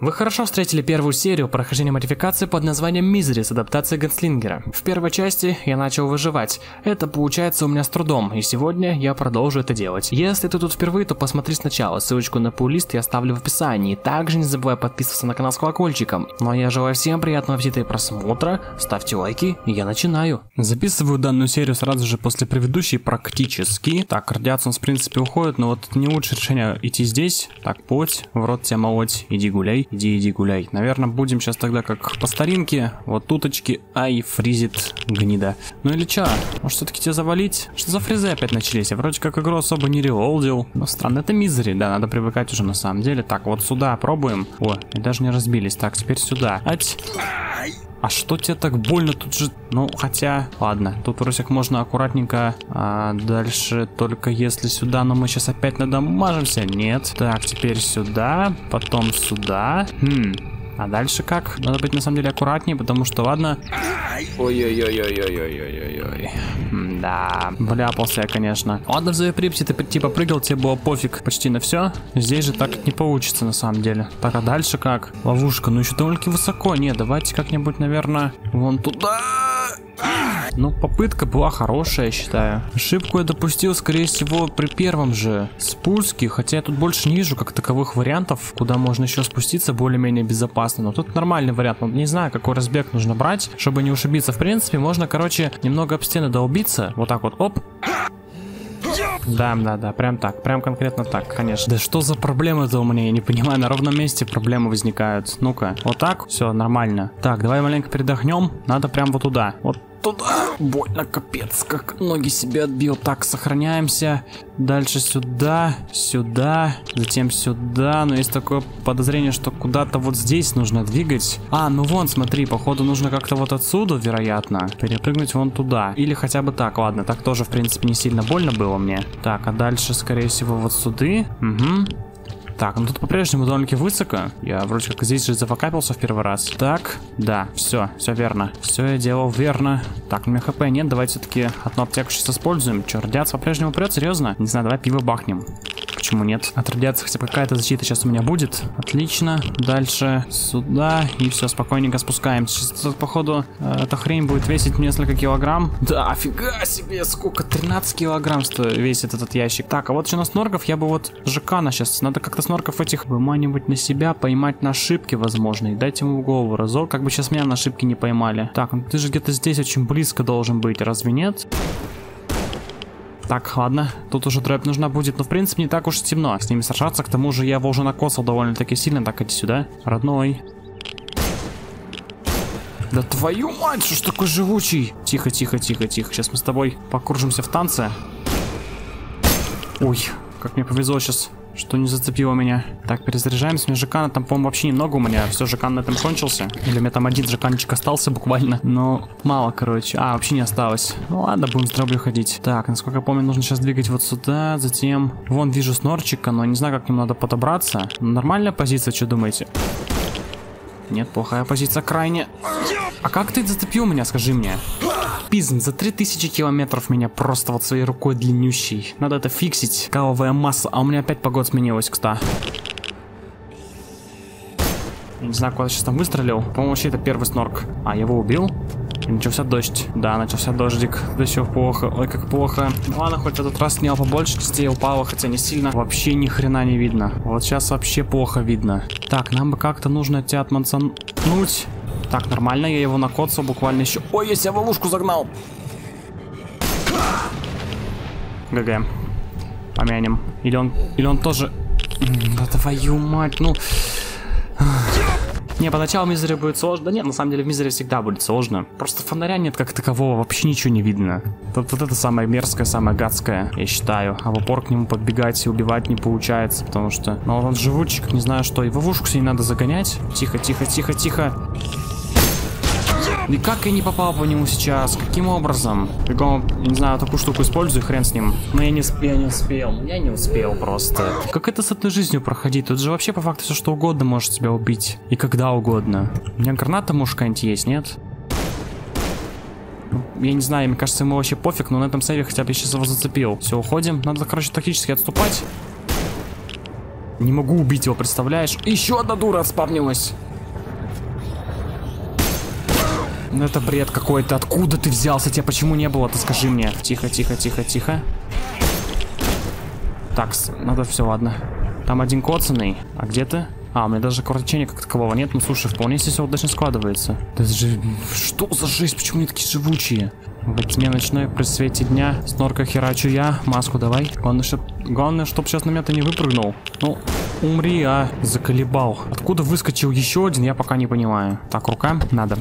Вы хорошо встретили первую серию прохождения модификации под названием «Мизери» с адаптацией Генслингера. В первой части я начал выживать. Это получается у меня с трудом, и сегодня я продолжу это делать. Если ты тут впервые, то посмотри сначала, ссылочку на плейлист я оставлю в описании. Также не забывай подписываться на канал с колокольчиком. Ну а я желаю всем приятного аппетита и просмотра, ставьте лайки, и я начинаю. Записываю данную серию сразу же после предыдущей практически. Так, радиация у нас в принципе уходит, но вот это не лучшее решение идти здесь. Так, плоть, в рот тебя молоть, иди гуляй. Иди гуляй. Наверное, будем сейчас тогда как по старинке. Вот туточки. Ай, фризит гнида. Ну или чё? Может, все-таки тебя завалить? Что за фризы опять начались? Я вроде как игру особо не релоудил. Но странно, это Мизери. Да, надо привыкать уже на самом деле. Так, вот сюда пробуем. О, и даже не разбились. Так, теперь сюда. Ать. А что тебе так больно? Тут же... Ну, хотя... Ладно, тут вроде как можно аккуратненько... А дальше только если сюда, но мы сейчас опять надамажимся. Нет. Так, теперь сюда, потом сюда. А дальше как? Надо быть на самом деле аккуратнее, потому что, ладно... Ой-ой-ой-ой-ой-ой-ой-ой-ой. Да, бляпался я, конечно. Ладно, в Зооприпсии ты типа прыгал, тебе было пофиг почти на все. Здесь же так не получится на самом деле. Так, а дальше как? Ловушка, ну еще довольно-таки высоко. Нет, давайте как-нибудь, наверное, вон туда... Ну, попытка была хорошая, я считаю. Ошибку я допустил, скорее всего, при первом же спуске. Хотя я тут больше не вижу как таковых вариантов, куда можно еще спуститься более-менее безопасно. Но тут нормальный вариант. Не знаю, какой разбег нужно брать, чтобы не ушибиться. В принципе, можно, короче, немного об стены долбиться. Вот так вот, оп. Да, прям так, прям конкретно так, конечно. Да что за проблемы-то у меня, я не понимаю, на ровном месте проблемы возникают. Ну-ка, вот так, все, нормально. Так, давай маленько передохнем, надо прям вот туда. Вот туда, больно, капец, как ноги себе отбил. Так, сохраняемся. Дальше сюда, сюда, затем сюда. Но есть такое подозрение, что куда-то вот здесь нужно двигать. А, ну вон, смотри, походу нужно как-то вот отсюда, вероятно, перепрыгнуть вон туда. Или хотя бы так, ладно, так тоже, в принципе, не сильно больно было мне. Так, а дальше, скорее всего, вот сюда. Угу. Так, ну тут по-прежнему довольно-таки высоко. Я вроде как здесь же зафакапился в первый раз. Так, да, все верно. Все я делал верно. Так, у меня хп нет, давайте все-таки одну аптеку сейчас используем. Че, радиация по-прежнему прет? Серьезно? Не знаю, давай пиво бахнем. Почему нет? От радиации хотя бы какая-то защита сейчас у меня будет. Отлично. Дальше сюда. И все, спокойненько спускаемся. Сейчас тут, походу, эта хрень будет весить несколько килограмм. Да, офига себе, сколько? 13 килограмм весит этот ящик. Так, а вот еще на снорков я бы вот Жекана сейчас. Надо как-то снорков этих выманивать на себя, поймать на ошибки, возможно. И дать ему в голову разок. Как бы сейчас меня на ошибки не поймали. Так, ну ты же где-то здесь очень близко должен быть, разве нет? Так, ладно, тут уже дробь нужна будет, но в принципе не так уж и темно с ними сражаться, к тому же я его уже накосал довольно-таки сильно. Так, иди сюда, родной. Да твою мать, что ж такой живучий? Тихо, сейчас мы с тобой покружимся в танце. Ой, как мне повезло сейчас, что не зацепило меня. Так, перезаряжаемся. У меня Жекана там, по-моему, вообще немного у меня. Все, Жекан на этом кончился. Или у меня там один Жеканчик остался буквально. Но мало, короче. А, вообще не осталось. Ну ладно, будем с дроблю ходить. Так, насколько я помню, нужно сейчас двигать вот сюда. Затем... Вон, вижу снорчика, но не знаю, как к нему надо подобраться. Нормальная позиция, что думаете? Нет, плохая позиция крайне. А как ты зацепил меня, скажи мне? Пизм, за 3000 километров меня просто вот своей рукой длиннющей. Надо это фиксить. Каловая масса. А у меня опять погода сменилась, кстати. Я не знаю, куда я сейчас там выстрелил. По-моему, вообще это первый снорк. А, я его убил? И начался дождь. Да, начался дождик. Да еще плохо. Ой, как плохо. Ладно, хоть этот раз снял побольше частей, упало, хотя не сильно. Вообще ни хрена не видно. Вот сейчас вообще плохо видно. Так, нам бы как-то нужно тебя отмансануть. Так, нормально, я его накоцал буквально еще... Ой, я себя в ловушку загнал! ГГ. Помянем. Или он тоже... Да твою мать, ну... Не, поначалу в Мизери будет сложно. Да нет, на самом деле в Мизери всегда будет сложно. Просто фонаря нет как такового, вообще ничего не видно. Вот это самое мерзкое, самое гадское, я считаю. А в упор к нему подбегать и убивать не получается, потому что... Ну, он живучик, не знаю что. И в ловушку себе не надо загонять. Тихо. И как я не попал по нему сейчас? Каким образом? Бегом, не знаю, такую штуку использую, хрен с ним. Но я не успел просто. Как это с этой жизнью проходить? Тут же вообще по факту все что угодно может тебя убить. И когда угодно. У меня граната, может, какая-нибудь есть, нет? Я не знаю, мне кажется, ему вообще пофиг, но на этом сейве хотя бы я сейчас его зацепил. Все, уходим. Надо, короче, тактически отступать. Не могу убить его, представляешь? Еще одна дура вспомнилась. Это бред какой-то. Откуда ты взялся? Тебя почему не было-то? Скажи мне. Тихо, тихо, тихо, тихо. Так, надо все, ладно. Там один коцаный. А где ты? А, у меня даже кровотечения как такового нет. Ну, слушай, вполне себе все удачно складывается. Да же... Что за жизнь? Почему они такие живучие? Во тьме ночной, при свете дня. Снорка херачу я. Маску давай. Главное, чтоб сейчас на меня-то не выпрыгнул. Ну, умри, а. Заколебал. Откуда выскочил еще один, я пока не понимаю. Так, рука. Надо.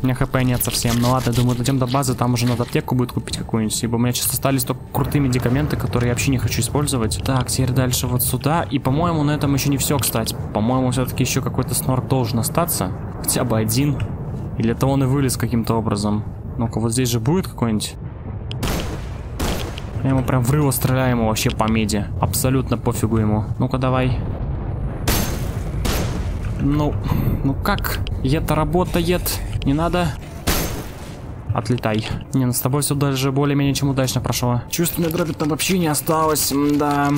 У меня хп нет совсем. Ну ладно, думаю, дойдем до базы, там уже надо аптеку будет купить какую-нибудь. Ибо у меня сейчас остались только крутые медикаменты, которые я вообще не хочу использовать. Так, теперь дальше вот сюда. И, по-моему, на этом еще не все, кстати. По-моему, все-таки еще какой-то снорк должен остаться. Хотя бы один. Или это он и вылез каким-то образом. Ну-ка, вот здесь же будет какой-нибудь. Я ему прям врыло стреляю ему вообще по меди. Абсолютно пофигу ему. Ну-ка, давай. Ну как? Это работает. Не надо. Отлетай. Не, ну с тобой все даже более-менее чем удачно прошло. Чувствую, меня дробит там вообще не осталось. Да.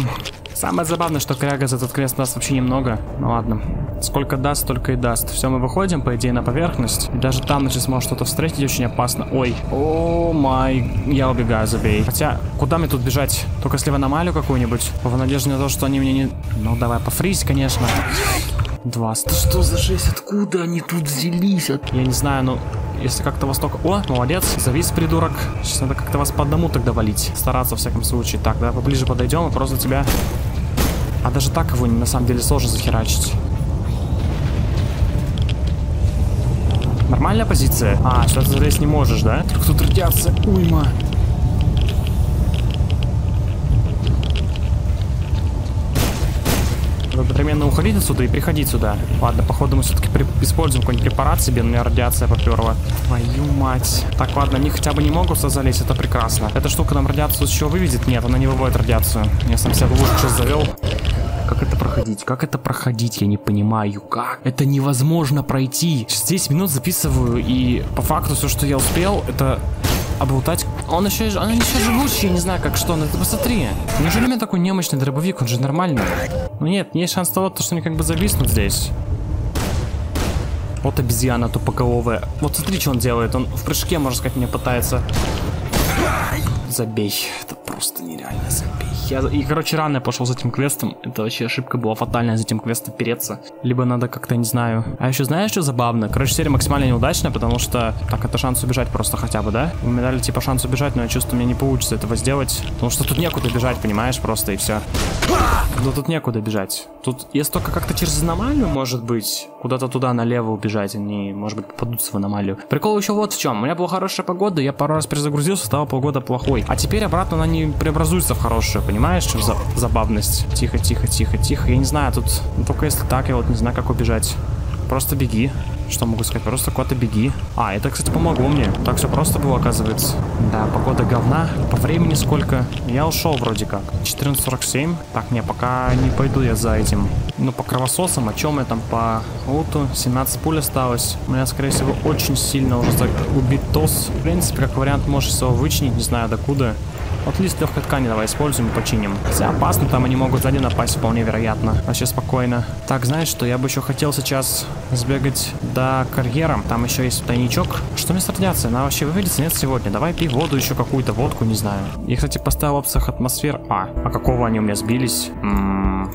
Самое забавное, что кряга за этот крест даст вообще немного. Ну ладно. Сколько даст, столько и даст. Все, мы выходим, по идее, на поверхность. И даже там, значит, сможет что-то встретить, очень опасно. Ой. О май. Я убегаю, забей. Хотя, куда мне тут бежать? Только если в аномалию какую-нибудь. В надежде на то, что они мне не... Ну давай, пофрись, конечно. 20. Это что за жесть? Откуда они тут взялись? Я не знаю, но если как-то вас только... О, молодец, завис, придурок. Сейчас надо как-то вас по одному тогда валить. Стараться, во всяком случае. Так, давай поближе подойдем и просто тебя... А даже так его на самом деле сложно захерачить. Нормальная позиция? А, сейчас залезть не можешь, да? Только тут радиация уйма. Одновременно уходить отсюда и приходить сюда. Ладно, походу мы все-таки используем какой-нибудь препарат себе, но у меня радиация поперла. Твою мать. Так, ладно, они хотя бы не могут залезть, это прекрасно. Эта штука нам радиацию еще выведет? Нет, она не выводит радиацию. Я сам себя в лужу сейчас завел. Как это проходить? Как это проходить? Я не понимаю, как? Это невозможно пройти. Сейчас 10 минут записываю, и по факту все, что я успел, это... облутать. Он еще живучий, я не знаю, как что. Но ты посмотри. Неужели у меня такой немощный дробовик? Он же нормальный. Ну нет, есть шанс того, что они как бы зависнут здесь. Вот обезьяна тупоголовая. Вот смотри, что он делает. Он в прыжке, можно сказать, меня пытается. Забей. Это просто нереально, забей. И, короче, рано я пошел за этим квестом. Это вообще ошибка была фатальная, за этим квестом переться. Либо надо как-то, не знаю. А еще знаешь, что забавно? Короче, серия максимально неудачная, потому что... Так, это шанс убежать просто хотя бы, да? У меня дали, типа, шанс убежать, но я чувствую, мне не получится этого сделать. Потому что тут некуда бежать, понимаешь, просто и все. Но тут некуда бежать. Тут, если только как-то через аномалию, может быть, куда-то туда налево убежать, они, может быть, попадутся в аномалию. Прикол еще вот в чем. У меня была хорошая погода, я пару раз перезагрузился, стало полгода плохой. А теперь обратно она не преобразуется в хорошую, понимаешь, что за забавность? Тихо, тихо, тихо, тихо. Я не знаю, тут... Ну, только если так, я вот не знаю, как убежать. Просто беги. Что могу сказать? Просто куда-то беги. А, это, кстати, помогло мне. Так все просто было, оказывается. Да, погода говна. По времени сколько? Я ушел вроде как. 14:47. Так, не, пока не пойду я за этим. Ну, по кровососам, о чем я там по луту? 17 пуль осталось. У меня, скорее всего, очень сильно уже убит тос. В принципе, как вариант, можешь его вычинить, не знаю докуда. Вот лист легкой ткани давай используем и починим. Хотя опасно, там они могут сзади напасть, вполне вероятно. Вообще спокойно. Так, знаешь что, я бы еще хотел сейчас сбегать до карьера. Там еще есть тайничок. Что мне с радиацией? Она вообще выведется? Нет, сегодня. Давай пей воду, еще какую-то водку, не знаю. Я, кстати, поставил в опциях атмосфер. А какого они у меня сбились?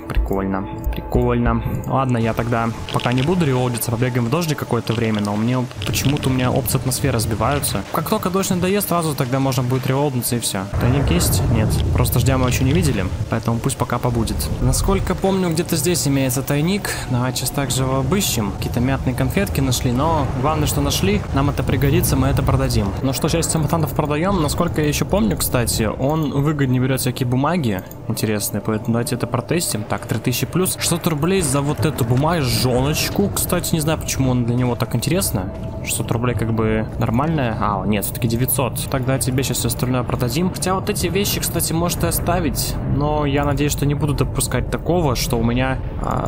Прикольно. Прикольно. Ладно, я тогда пока не буду реолдиться, побегаем в дождик какое-то время, но мне почему-то у меня опции атмосферы сбиваются. Как только дождь надоест, сразу тогда можно будет реолдиться и все. Тайник есть? Нет. Просто ждя мы еще не видели, поэтому пусть пока побудет. Насколько помню, где-то здесь имеется тайник. Давайте сейчас также его обыщем. Какие-то мятные конфетки нашли, но главное, что нашли, нам это пригодится, мы это продадим. Ну что, часть мутантов продаем. Насколько я еще помню, кстати, он выгоднее берет всякие бумаги интересные, поэтому давайте это протестим. Так, 3000 плюс. 600 рублей за вот эту бумажоночку. Кстати, не знаю, почему он для него так интересно. 600 рублей как бы нормальная. А, нет, все-таки 900. Тогда тебе сейчас все остальное продадим. Хотя вот эти вещи, кстати, можете оставить. Но я надеюсь, что не буду допускать такого, что у меня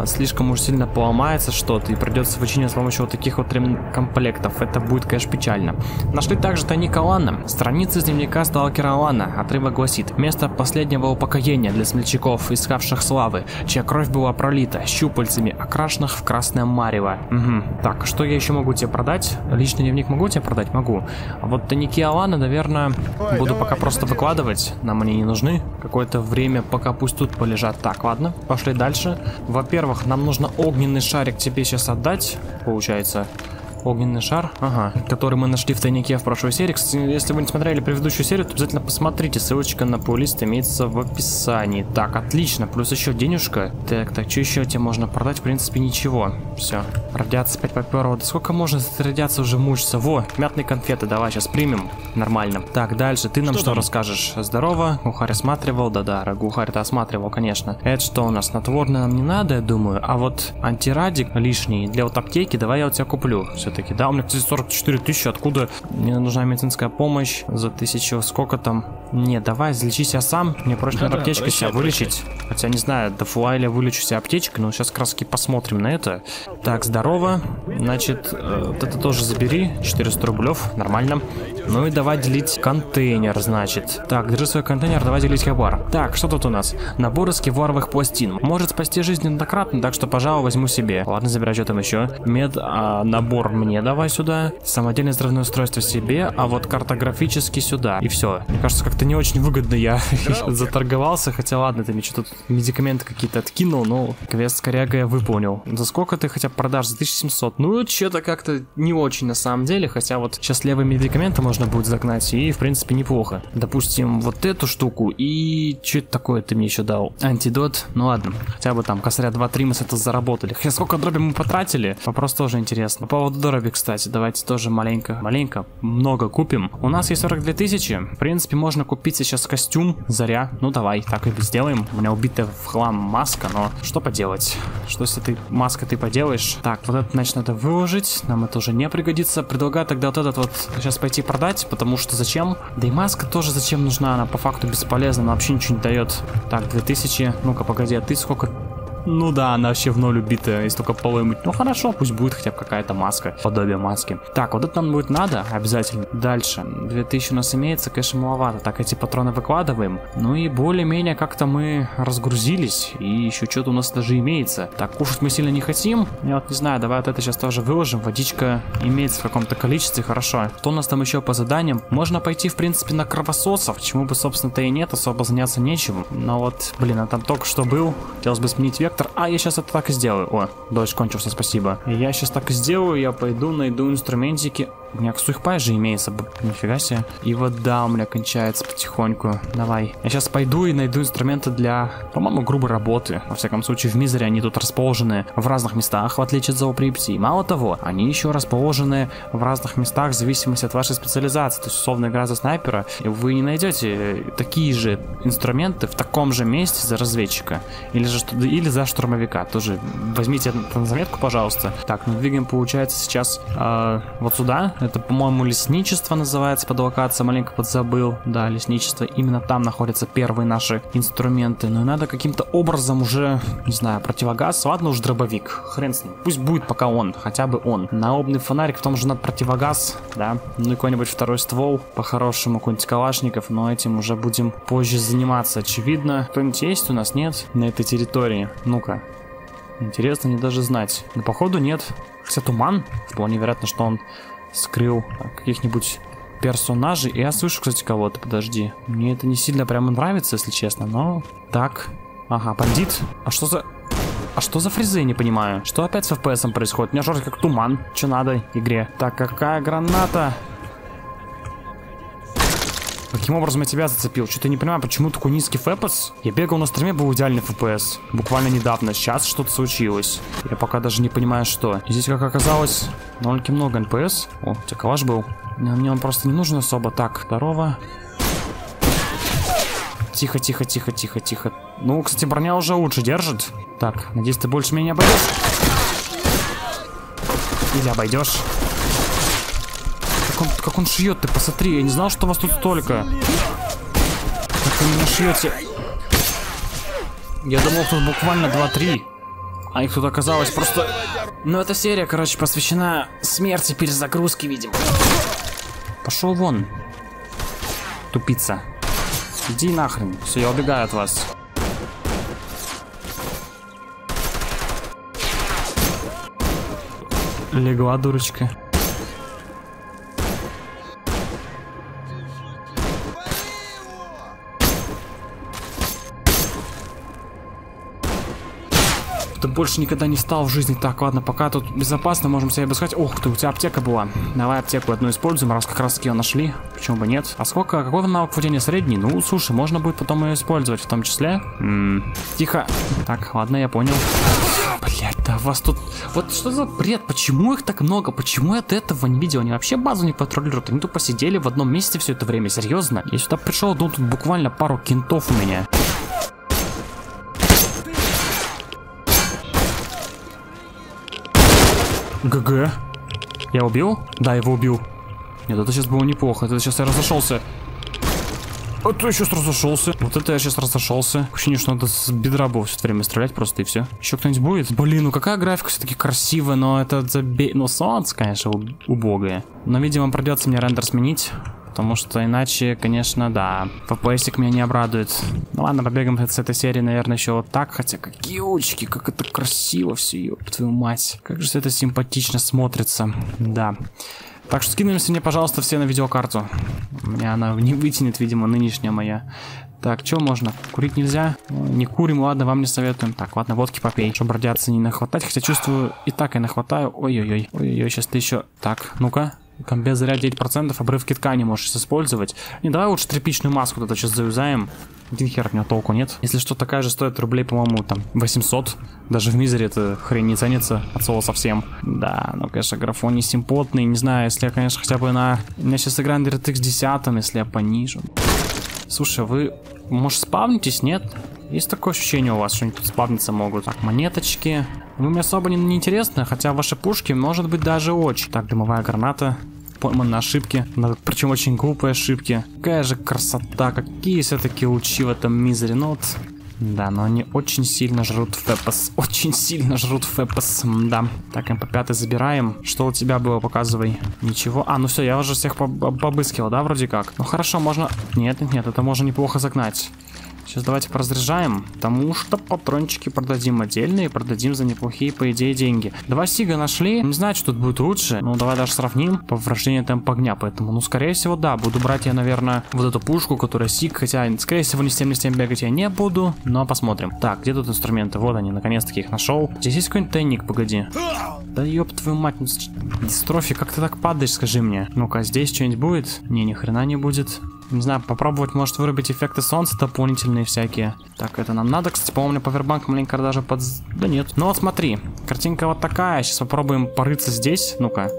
слишком уж сильно поломается что-то и придется вычинить с помощью вот таких вот ремкомплектов. Это будет, конечно, печально. Нашли также тайник Алана. Страница из дневника сталкера Алана. Отрывок гласит: место последнего упокоения для смельчаков, искавших славы, чья кровь была пролита щупальцами, окрашенных в красное марево. Угу. Так, что я еще могу тебе продать? Личный дневник могу тебе продать? Могу. А вот тайники Алана, наверное, буду пока просто выкладывать. Нам они не нужны. Какое-то время, пока пусть тут полежат. Так, ладно, пошли дальше. Во-первых, нам нужно огненный шарик тебе сейчас отдать, получается. Огненный шар, ага, который мы нашли в тайнике в прошлой серии. Кстати, если вы не смотрели предыдущую серию, то обязательно посмотрите. Ссылочка на плейлист имеется в описании. Так, отлично, плюс еще денежка. Так, что еще тебе можно продать? В принципе, ничего. Все, радиация 5 попёрло. Да сколько можно с радиацией уже мучиться? Во, мятные конфеты, давай сейчас примем. Нормально. Так, дальше, ты нам что расскажешь? Здорово, Гухарь осматривал, да-да, Гухарь-то осматривал, конечно. Это что у нас, снотворное нам не надо, я думаю. А вот антирадик лишний для вот аптеки, давай я у тебя куплю. Все-таки, да, у меня, кстати, 44 тысячи. Откуда мне нужна медицинская помощь за 1000, сколько там? Не, давай, излечи себя сам. Мне проще надо аптечкой себя вылечить. Хотя, не знаю, до фуайля вылечу себя аптечкой. Но сейчас, краски, посмотрим на это. Так, здорово. Значит, вот это тоже забери. 400 рублев, нормально. Ну и давай делить контейнер, значит. Так, держи свой контейнер, давай делить хабар. Так, что тут у нас? Набор из кевларовых пластин. Может спасти жизнь неоднократно, так что, пожалуй, возьму себе. Ладно, забирай, что там еще? Набор мне давай сюда. Самодельное взрывное устройство себе, а вот картографически сюда. И все. Мне кажется, как-то не очень выгодно я заторговался. Хотя ладно, ты мне что-то медикаменты какие-то откинул, но квест с корягой я выполнил. За сколько ты хотя бы продашь? За 1700. Ну, что-то как-то не очень на самом деле. Хотя вот сейчас левые медикаменты можно будет загнать. И, в принципе, неплохо. Допустим, вот эту штуку. И что-то такое ты мне еще дал. Антидот. Ну ладно. Хотя бы там косаря 2-3 мы с этого заработали. Хотя сколько дроби мы потратили? Вопрос тоже интересно. По поводу дроби, кстати, давайте тоже маленько, много купим. У нас есть 42 тысячи. В принципе, можно купить сейчас костюм. Заря. Ну, давай, так и сделаем. У меня убитая в хлам маска, но что поделать? Что с этой маской ты поделаешь? Так, вот это, значит, надо выложить. Нам это уже не пригодится. Предлагаю тогда вот этот вот сейчас пойти продать, потому что зачем? Да и маска тоже зачем нужна? Она по факту бесполезна, она вообще ничего не дает. Так, 2000. Ну-ка, погоди, а ты сколько... Ну да, она вообще в ноль убитая, если только полы мыть. Ну хорошо, пусть будет хотя бы какая-то маска, подобие маски. Так, вот это нам будет надо, обязательно. Дальше, 2000 у нас имеется, конечно, маловато. Так, эти патроны выкладываем. Ну и более-менее как-то мы разгрузились. И еще что-то у нас даже имеется. Так, кушать мы сильно не хотим. Я вот не знаю, давай вот это сейчас тоже выложим. Водичка имеется в каком-то количестве, хорошо. Что у нас там еще по заданиям? Можно пойти, в принципе, на кровососов. Чему бы, собственно-то, и нет, особо заняться нечем. Но вот, блин, а там только что был. Хотелось бы сменить век. А, я сейчас это так и сделаю. О, дождь кончился, спасибо. Я сейчас так и сделаю, я пойду найду инструментики. У меня сухпай же имеется, нифига себе. И вода у меня кончается потихоньку. Давай, я сейчас пойду и найду инструменты для, по-моему, грубой работы. Во всяком случае, в Мизери они тут расположены в разных местах, в отличие от зооприпсии. Мало того, они еще расположены в разных местах в зависимости от вашей специализации. То есть, условно, игра за снайпера, вы не найдете такие же инструменты в таком же месте за разведчика. Или за штурмовика. Тоже возьмите это на заметку, пожалуйста. Так, мы двигаем, получается, сейчас вот сюда. Это, по-моему, лесничество называется под локацией. Маленько подзабыл. Да, лесничество. Именно там находятся первые наши инструменты. Но надо каким-то образом уже, не знаю, противогаз. Ладно уж, дробовик. Хрен с ним. Пусть будет пока он. Хотя бы он. Наобный фонарик, в том же надо противогаз. Да. Ну и какой-нибудь второй ствол. По-хорошему, какой-нибудь калашников. Но этим уже будем позже заниматься, очевидно. Кто-нибудь есть у нас? Нет? На этой территории. Ну-ка. Интересно мне даже знать. Но походу нет. Хотя туман. Вполне вероятно, что он... скрыл каких-нибудь персонажей. Я слышу, кстати, кого-то, подожди. Мне это не сильно прямо нравится, если честно, но... Так, ага, бандит. А что за... фризы, я не понимаю? Что опять с FPS происходит? У меня жорстко как туман. Че надо игре? Так, какая граната? Каким образом я тебя зацепил? Что-то не понимаю, почему такой низкий FPS? Я бегал на стриме, был идеальный FPS. Буквально недавно. Сейчас что-то случилось. Я пока даже не понимаю, что. И здесь, как оказалось, довольно-таки много НПС. О, у тебя калаш был. Мне он просто не нужен особо. Так, здорово. Тихо, тихо, тихо, тихо, тихо. Ну, кстати, броня уже лучше держит. Так, надеюсь, ты больше меня не обойдешь. Или обойдешь. Как он шьет, ты посмотри. Я не знал, что у вас тут столько. Как вы меня шьете? Я думал, тут буквально 2-3. А их тут оказалось просто... Ну, эта серия, короче, посвящена смерти перезагрузки, видимо. Пошел вон. Тупица. Иди нахрен. Все, я убегаю от вас. Легла, дурочка. Ты больше никогда не стал в жизни. Так, ладно, пока тут безопасно, можем себя обыскать. Ох ты, у тебя аптека была. Давай аптеку одну используем, раз как раз таки ее навели. Почему бы нет? А сколько? Какой навык владения средний? Ну, слушай, можно будет потом ее использовать в том числе. Тихо. Так, ладно, я понял. Блять, да вас тут... Вот что за бред? Почему их так много? Почему от этого не видел? Они вообще базу не патрулируют. Они тут посидели в одном месте все это время. Серьезно? Я сюда пришел, ну тут буквально пару кентов у меня. ГГ. Я убил? Да, его убил. Нет, это сейчас было неплохо. Это сейчас я разошелся. А то я сейчас разошелся. Вот это я сейчас разошелся. Ощущение, что надо с бедра было все это время стрелять просто и все. Еще кто-нибудь будет? Блин, ну какая графика все-таки красивая, но это забей... Ну, солнце, конечно, убогое. Но, видимо, придется мне рендер сменить. Потому что иначе, конечно, да. ФПСик меня не обрадует. Ну ладно, побегаем с этой серии, наверное, еще вот так. Хотя какие очки, как это красиво все, ёб твою мать. Как же все это симпатично смотрится. Да. Так что скинемся мне, пожалуйста, все на видеокарту. У меня она не вытянет, видимо, нынешняя моя. Так, что можно? Курить нельзя? Не курим, ладно, вам не советуем. Так, ладно, водки попей, чтобы радиации не нахватать. Хотя чувствую, и так я нахватаю. Ой-ой-ой. Ой-ой-ой, сейчас ты еще... Так, ну-ка. Комбез заряд 9%, обрывки ткани можешь использовать. Не, давай лучше тряпичную маску тогда сейчас заюзаем. Один хер от него толку нет. Если что, такая же стоит рублей, по-моему, там, 800. Даже в Мизери это хрень не ценится от слова совсем. Да, ну, конечно, графон не симпотный. Не знаю, если я, конечно, хотя бы на... У меня сейчас игра на DirectX 10, если я понижу. Слушай, вы, может, спавнитесь, нет? Есть такое ощущение у вас, что они тут спавниться могут. Так, монеточки. Вы мне особо не интересны, хотя ваши пушки, может быть, даже очень. Так, дымовая граната. Пойман на ошибки. Причем очень глупые ошибки. Какая же красота. Какие все-таки лучи в этом Мизери. Ну вот. Да, но они очень сильно жрут фэпос. Очень сильно жрут фэпос. Да. Так, МП5 забираем. Что у тебя было, показывай. Ничего. А, ну все, я уже всех побыскивал, да, вроде как. Ну хорошо, можно... Нет, нет, нет, это можно неплохо загнать. Сейчас давайте поразряжаем, потому что патрончики продадим отдельно и продадим за неплохие, по идее, деньги. Два сига нашли, не знаю, что тут будет лучше, но давай даже сравним по вращению темпа огня, поэтому, ну, скорее всего, да, буду брать я, наверное, вот эту пушку, которая сиг, хотя, скорее всего, не с тем бегать я не буду, но посмотрим. Так, где тут инструменты? Вот они, наконец-таки их нашел. Здесь есть какой-нибудь тайник, погоди. Да ёб твою мать, дистрофи, как ты так падаешь, скажи мне. Ну-ка, здесь что-нибудь будет? Не, ни хрена не будет. Не знаю, попробовать, может, вырубить эффекты солнца дополнительные всякие. Так, это нам надо, кстати, по-моему, повербанк маленько даже под... Да нет. Ну вот смотри, картинка вот такая. Сейчас попробуем порыться здесь. Ну-ка.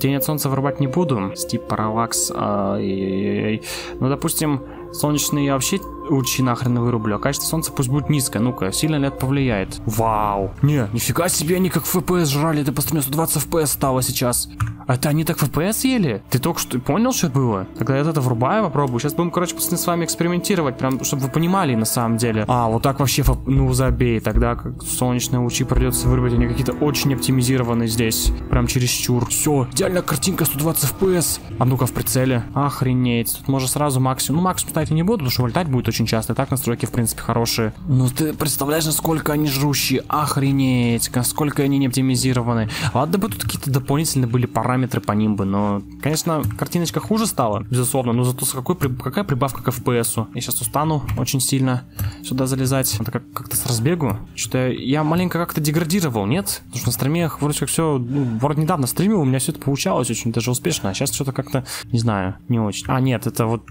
Тень от солнца вырубать не буду. Стип, параллакс. Ну, допустим, солнечные вообще лучи нахрен вырублю. А качество солнца пусть будет низкое. Ну-ка, сильно ли это повлияет? Вау. Не, нифига себе, они как FPS жрали. Это просто 120 FPS стало сейчас. Это они так FPS ели? Ты только что понял, что это было? Тогда я это врубаю, попробую. Сейчас будем, короче, пацаны, с вами экспериментировать. Прям, чтобы вы понимали на самом деле. А, вот так вообще, ну, забей. Тогда как солнечные лучи придется вырубить. Они какие-то очень оптимизированные здесь. Прям чересчур. Все, идеально картинка 120 FPS. А ну-ка в прицеле. Охренеть. Тут можно сразу максимум. Ну, максимум ставить не буду, потому что вылетать будет очень часто. И так настройки, в принципе, хорошие. Ну, ты представляешь, насколько они жрущие. Охренеть. Насколько они не оптимизированы. Ладно бы тут какие-то дополнительные были параметры. По ним бы, но, конечно, картиночка хуже стала, безусловно, но зато с какая прибавка к FPS-у. Я сейчас устану очень сильно сюда залезать. Это как-то с разбегу. Что-то я маленько как-то деградировал, нет? Потому что на стриме вроде как все, ну, вроде недавно стримил, у меня все это получалось очень даже успешно, а сейчас что-то как-то, не знаю, не очень. А, нет, это вот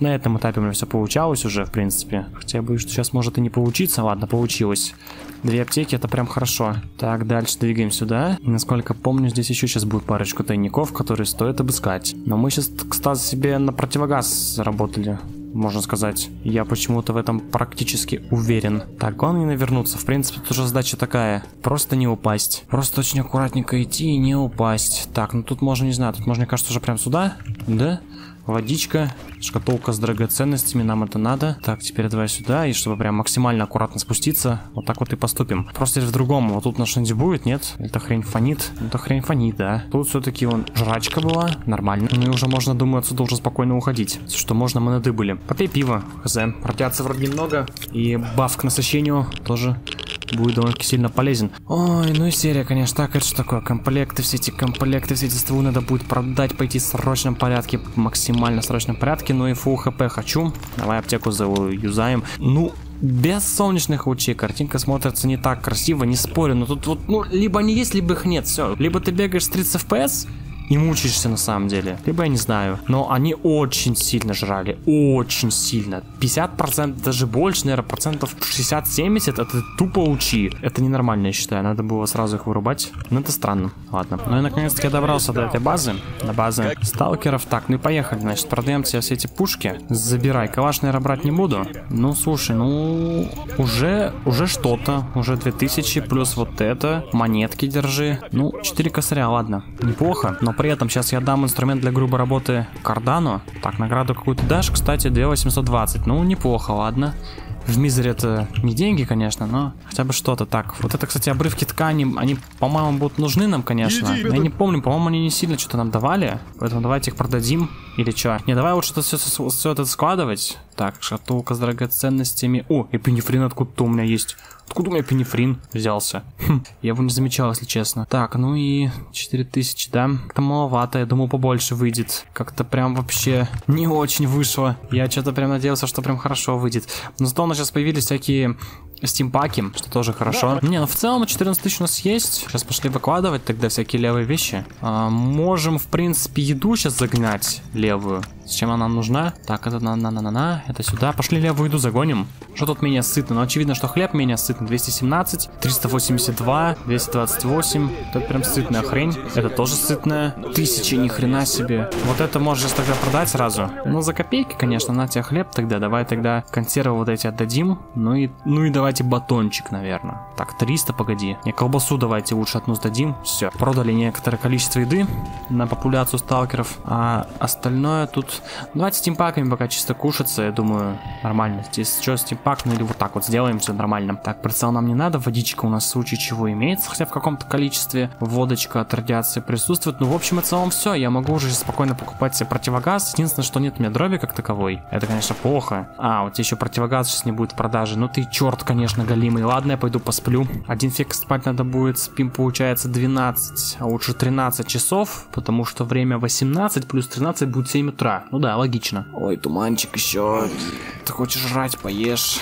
на этом этапе у меня все получалось уже, в принципе. Хотя бы, что сейчас может и не получиться. Ладно, получилось. Две аптеки, это прям хорошо. Так, дальше двигаем сюда. И, насколько помню, здесь еще сейчас будет парочку тайников, которые стоит обыскать. Но мы сейчас, кстати, себе на противогаз заработали. можно сказать. Я почему-то в этом практически уверен. Так, главное не навернуться. В принципе, тут уже задача такая. Просто не упасть. Просто очень аккуратненько идти и не упасть. Так, ну тут можно, не знаю, тут можно, мне кажется, уже прям сюда. Да? Водичка, шкатулка с драгоценностями, нам это надо. Так, теперь давай сюда, и чтобы прям максимально аккуратно спуститься, вот так вот и поступим. Просто в другом, вот тут на что-нибудь будет, нет? Это хрень фонит, это хрень фонит, да. Тут все-таки вон жрачка была, нормально. Ну и уже можно, думаю, отсюда уже спокойно уходить. Что можно, мы надыбыли. Попей пиво, хз. Протятся вроде немного, и баф к насыщению тоже будет довольно-таки сильно полезен. Ой, ну и серия, конечно, так, это что такое? Комплекты, все эти стволы надо будет продать, пойти в срочном порядке, максимально срочном порядке, но и фул хп хочу. Давай аптеку заюзаем. Ну, без солнечных лучей картинка смотрится не так красиво, не спорю, но тут вот, ну, либо они есть, либо их нет, все. Либо ты бегаешь с 30 FPS и мучаешься на самом деле, либо я не знаю. Но они очень сильно жрали, очень сильно. 50%, даже больше, наверное, процентов 60-70 это тупо лучи. Это ненормально, я считаю, надо было сразу их вырубать. Но это странно, ладно. Ну и наконец-таки я добрался до этой базы, до базы сталкеров. Так, ну и поехали, значит, продаем тебе все эти пушки. Забирай, калаш, наверное, брать не буду. Ну, слушай, ну, уже что-то, уже 2000, плюс вот это, монетки держи. Ну, 4 косаря, ладно, неплохо, но при этом сейчас я дам инструмент для грубой работы Кордану. Так, награду какую-то дашь, кстати, 2820. Ну, неплохо, ладно. В Мизери это не деньги, конечно, но хотя бы что-то. Так, вот это, кстати, обрывки ткани, они, по-моему, будут нужны нам, конечно. Но я не помню, по-моему, они не сильно что-то нам давали. Поэтому давайте их продадим. Или что? Не, давай лучше это все это складывать. Так, шкатулка с драгоценностями. О, и пенифрин откуда-то у меня есть. Откуда у меня пенифрин взялся? Хм, я его не замечал, если честно. Так, ну и 4000, да? Как-то маловато, я думаю, побольше выйдет. Как-то прям вообще не очень вышло. Я что-то прям надеялся, что прям хорошо выйдет. Но зато у нас сейчас появились всякие стимпаки, что тоже хорошо. Да. Не, ну в целом 14 000 у нас есть. Сейчас пошли выкладывать тогда всякие левые вещи. Можем, в принципе, еду сейчас загнать левую. Зачем она нам нужна? Так, это на-на-на-на-на. Это сюда. Пошли левую еду загоним. Что тут менее сытно? Ну, очевидно, что хлеб менее сытный. 217, 382, 228. Это прям сытная хрень. Это тоже сытная. 1000, ни хрена себе. Вот это можешь тогда продать сразу. Ну, за копейки, конечно, на тебе хлеб тогда. Давай тогда консервы вот эти отдадим. Ну и давай. Давайте батончик, наверное. Так, 300, погоди. Не, колбасу давайте лучше одну сдадим. Все. Продали некоторое количество еды на популяцию сталкеров. А остальное тут... Давайте стимпаками пока чисто кушаться, я думаю, нормально. Здесь что, стимпак? Ну или вот так вот сделаем, все нормально. Так, прицел нам не надо. Водичка у нас в случае чего имеется, хотя в каком-то количестве. Водочка от радиации присутствует. Ну, в общем и целом все. Я могу уже спокойно покупать себе противогаз. Единственное, что нет у меня дроби как таковой. Это, конечно, плохо. А, вот еще противогаз сейчас не будет в продаже. Ну ты черт, конечно, голимый. Ладно, я пойду посплю. Один фиг спать надо будет. Спим, получается, 12, а лучше 13 часов, потому что время 18 плюс 13 будет 7 утра. Ну да, логично. Ой, туманчик еще. Ты хочешь жрать, поешь.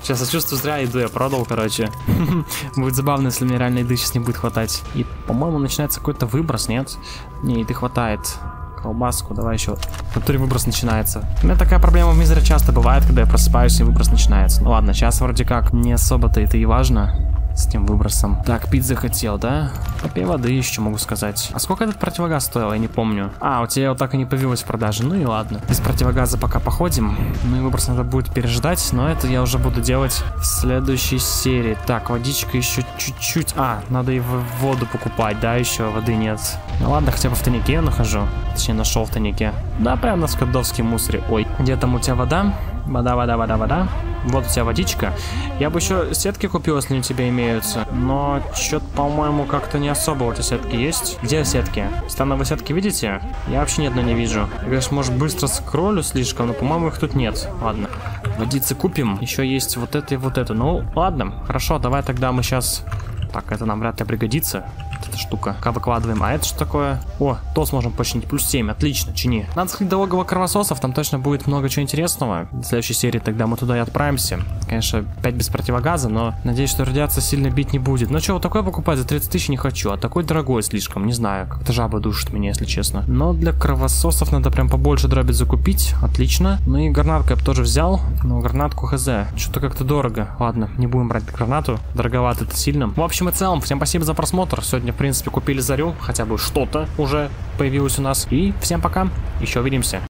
Сейчас я чувствую, зря еду я продал, короче. Будет забавно, если мне реально еды сейчас не будет хватать. И, по-моему, начинается какой-то выброс, нет? Не, еды хватает. Колбаску, давай еще. В натуре выброс начинается. У меня такая проблема в Мизери часто бывает, когда я просыпаюсь и выброс начинается. Ну ладно, сейчас вроде как не особо-то это и важно с тем выбросом. Так, пить захотел, да? Попей воды еще, могу сказать. А сколько этот противогаз стоил, я не помню. А, у тебя вот так и не появилось в продаже, ну и ладно. Без противогаза пока походим. Ну и выброс надо будет переждать, но это я уже буду делать в следующей серии. Так, водичка еще чуть-чуть. А, надо и воду покупать, да, еще воды нет. Ну ладно, хотя бы в тайнике я нахожу. Точнее, нашел в тайнике. Да, прям на скадовском мусоре. Ой, где там у тебя вода? Вода. Вот у тебя водичка. Я бы еще сетки купил, если у тебя имеются. Но что-то, по-моему, как-то не особо у тебя сетки есть. Где сетки? Становые сетки видите? Я вообще ни одной не вижу. Я, конечно, может, быстро скроллю слишком, но, по-моему, их тут нет. Ладно. Водицы купим. Еще есть вот это и вот это. Ну, ладно. Хорошо, давай тогда мы сейчас... Так, это нам вряд ли пригодится. Эта штука. Пока выкладываем. А это что такое? О, тос можем починить. Плюс 7. Отлично, чини. Надо сходить до логова кровососов. Там точно будет много чего интересного. В следующей серии тогда мы туда и отправимся. Конечно, 5 без противогаза, но надеюсь, что радиация сильно бить не будет. Ну что, вот такое покупать за 30 000 не хочу. А такой дорогой слишком. Не знаю. Как-то жаба душит меня, если честно. Но для кровососов надо прям побольше дробить закупить. Отлично. Ну и гранатку я бы тоже взял. Но гранатку хз. Что-то как-то дорого. Ладно, не будем брать гранату. Дороговато это сильно. В общем и целом, всем спасибо за просмотр. Сегодня, в принципе, купили зарю, хотя бы что-то уже появилось у нас. И всем пока, еще увидимся.